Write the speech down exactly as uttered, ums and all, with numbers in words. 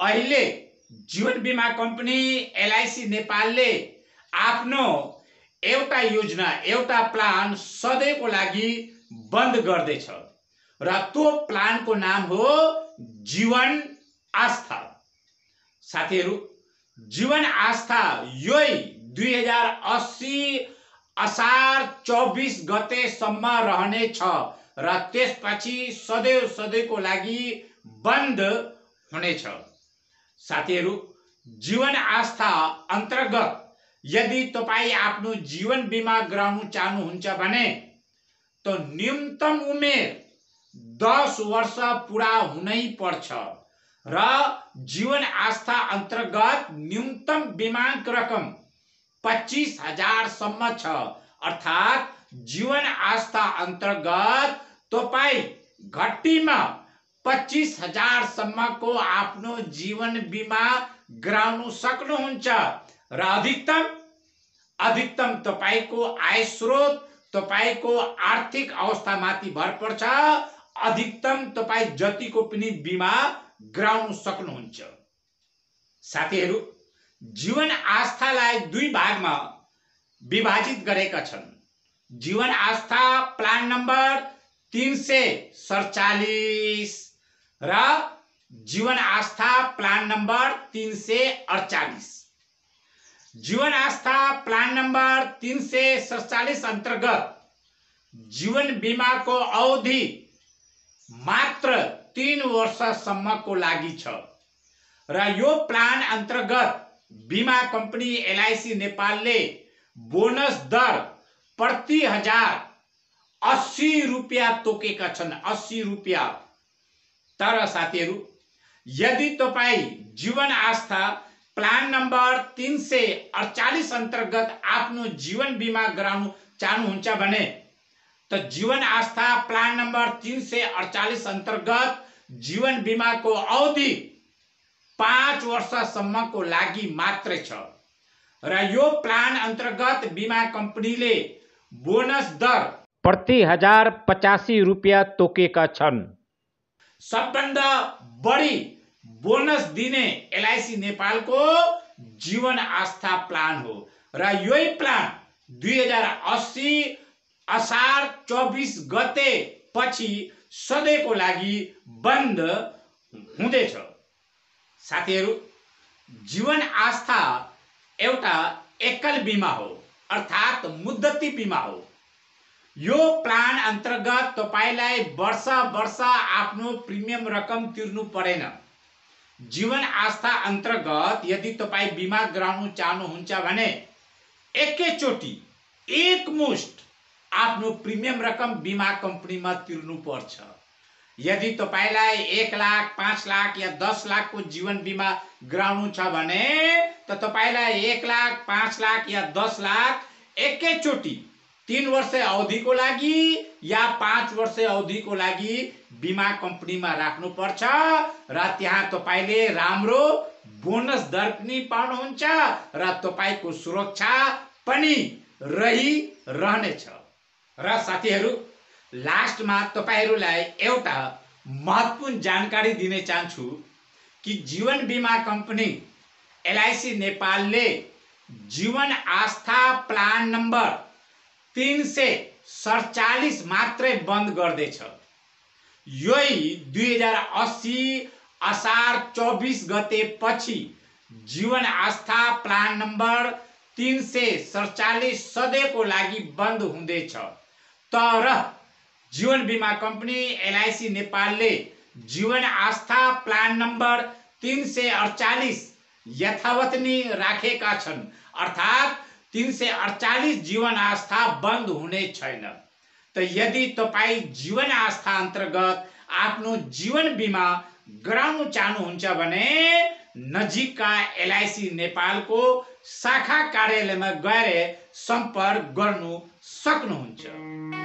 अहिले जीवन बीमा कंपनी एलआईसी नेपालले आफ्नो एउटा योजना एउटा प्लान सधैँको लागि बन्द गर्दै छ र त्यो प्लान को नाम हो जीवन आस्था। साथीहरु, जीवन आस्था यही दुई हजार अस्सी असार चौबीस गते सम्म रहने छ र त्यसपछि सधैँ सधैँको लागि बन्द हुने छ। साथीहरु, जीवन आस्था अंतर्गत यदि तपाई आफ्नो जीवन बीमा गराउन चाहनुहुन्छ भने तो न्यूनतम उमेर दस वर्ष पूरा हुनै पर्छ र जीवन आस्था अंतर्गत न्यूनतम बीमाक रकम पच्चीस हजार सम्म छ। अर्थात जीवन आस्था अंतर्गत तपाई घट्टीमा पच्चीस हजार सम्म को आफ्नो जीवन बीमा गराउन सक्नुहुन्छ र अधिकतम अधिकतम तपाईको आय स्रोत तपाईको आर्थिक अवस्था माथि भर पर्छ। अधिकतम तपाई जतिको पनि बीमा गराउन सक्नुहुन्छ। साथीहरु, जीवन आस्थालाई दुई भागमा विभाजित गरेका छन्। जीवन आस्था प्लान नम्बर तीन सौ सड़चालीस र जीवन आस्था प्लान नंबर तीन सौ अड़चालीस। जीवन आस्था प्लान नंबर तीन सौ सड़चालीस अंतर्गत जीवन बीमा को अवधि मात्र तीन वर्षसम्म को लागि छ र यो प्लान अंतर्गत बीमा कंपनी एलआईसी नेपालले बोनस दर प्रति हजार अस्सी रुपया तोकेका छन्, अस्सी रुपया। तर साथीहरु, यदि तपाई जीवन आस्था प्लान नंबर तीन सौ अड़चालीस अंतर्गत आफ्नो जीवन बीमा गराउन चाहनुहुन्छ भने तो जीवन आस्था प्लान नंबर तीन सौ अड़चालीस अंतर्गत जीवन बीमा को अवधि पांच वर्षसम्म को लागि मात्र छ र यो प्लान अंतर्गत बीमा कंपनीले बोनस दर प्रति हजार पचासी रुपया तोकेका छन्। सबभन्दा बढी बोनस दिने एलआईसी नेपाल को जीवन आस्था प्लान हो र यही प्लान दुई हजार अस्सी असार चौबीस गते पछि सधैँको लागि बन्द हुँदैछ। साथीहरु, जीवन आस्था एउटा एकल बीमा हो, अर्थात मुद्दती बीमा हो। यो प्लान अंतर्गत तपाईलाई वर्ष वर्ष आफ्नो प्रिमियम रकम तिर्नु परेन। जीवन आस्था अंतर्गत यदि तपाई बीमा गराउन चाहनुहुन्छ भने एकैचोटी एकमुष्ट आफ्नो प्रिमियम रकम बीमा कंपनीमा तिर्नु पर्छ। यदि तपाईलाई एक लाख पांच लाख या दस लाख को जीवन बीमा गराउनु छ भने तो तपाईलाई एक लाख पांच लाख या दस लाख एकैचोटी तीन वर्ष अवधि को लागि या पांच वर्ष अवधि को लागि बीमा कंपनी में राख्नु पर्छ र त्यहाँ तपाईले राम्रो बोनस दर पनि पाउनुहुन्छ र तपाईको सुरक्षा पनि रही रहनेछ। र साथीहरु, लास्टमा तपाईहरुलाई एउटा महत्वपूर्ण जानकारी दिन चाहन्छु कि जीवन बीमा कंपनी एलआईसी नेपालले जीवन आस्था प्लान नंबर तीन सौ सड़चालीस मात्रै बंद गर्दैछ। यही दुई हजार अस्सी असार चौबीस गते पछि जीवन आस्था प्लान नंबर तीन सौ सड़चालीस सधैँको लागि बंद हुँदैछ। तर जीवन बीमा कंपनी एलआईसी नेपालले जीवन आस्था प्लान नंबर तीन सौ अड़चालीस यथावत नै राखेका छन्। अर्थात तीन सौ अड़चालीस जीवन आस्था बंद हुने छैन। तो यदि तपाई जीवन आस्था अंतर्गत आफ्नो जीवन बीमा गराउन चाहनुहुन्छ भने नजिकका एलआईसी नेपालको शाखा कार्यालयमा गएर सम्पर्क गर्नु सक्नुहुन्छ।